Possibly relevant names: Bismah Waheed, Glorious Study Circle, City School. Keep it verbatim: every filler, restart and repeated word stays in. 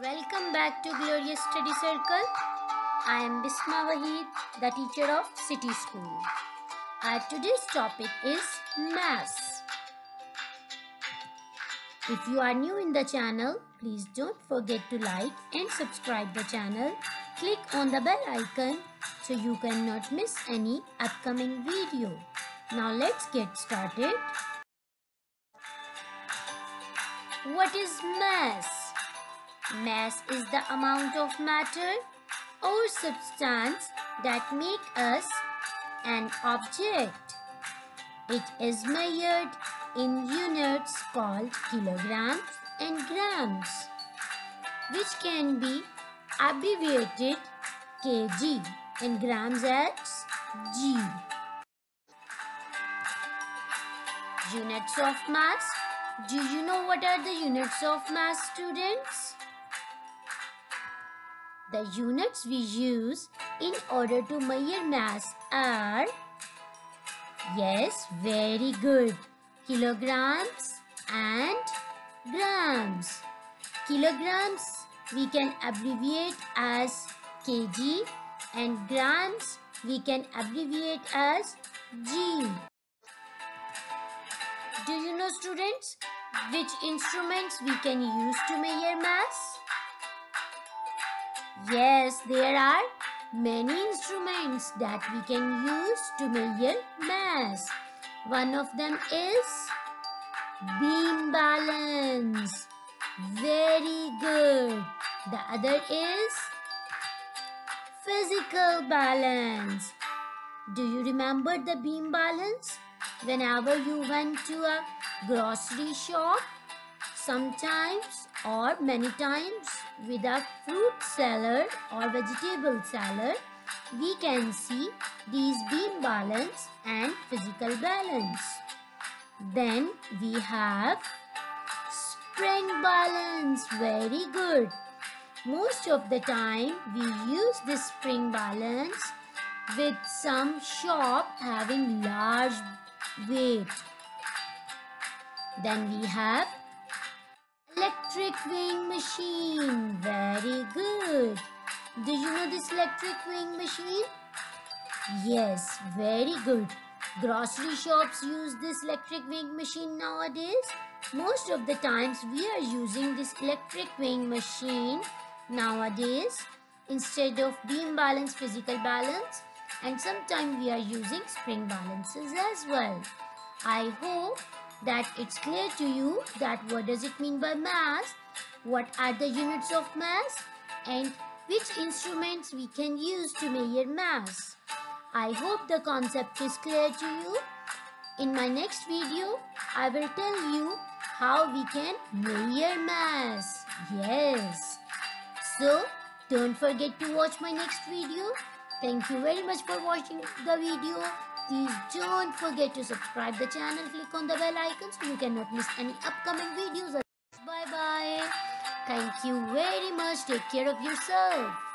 Welcome back to Glorious Study Circle. I am Bismah Waheed, the teacher of City School. Our today's topic is Maths. If you are new in the channel, please don't forget to like and subscribe the channel. Click on the bell icon so you cannot miss any upcoming video. Now let's get started. What is mass? Mass is the amount of matter or substance that make us an object. It is measured in units called kilograms and grams, which can be abbreviated kg and grams as G. Units of mass. Do you know what are the units of mass, students? The units we use in order to measure mass are, yes, very good, kilograms and grams. Kilograms we can abbreviate as kg and grams we can abbreviate as G. Do you know, students, which instruments we can use to measure mass? Yes, there are many instruments that we can use to measure mass. One of them is beam balance. Very good. The other is physical balance. Do you remember the beam balance? Whenever you went to a grocery shop, sometimes or many times with a fruit seller or vegetable seller, we can see these beam balance and physical balance. Then we have spring balance. Very good. Most of the time we use this spring balance with some shop having large weight. Then we have electric weighing machine. Very good. Do you know this electric weighing machine? Yes, very good. Grocery shops use this electric weighing machine nowadays. Most of the times we are using this electric weighing machine nowadays instead of beam balance, physical balance. And sometimes we are using spring balances as well. I hope that it's clear to you that what does it mean by mass, what are the units of mass, and which instruments we can use to measure mass. I hope the concept is clear to you. In my next video, I will tell you how we can measure mass. Yes. So, don't forget to watch my next video. Thank you very much for watching the video. Please don't forget to subscribe the channel. Click on the bell icon so you cannot miss any upcoming videos. Bye bye. Thank you very much. Take care of yourself.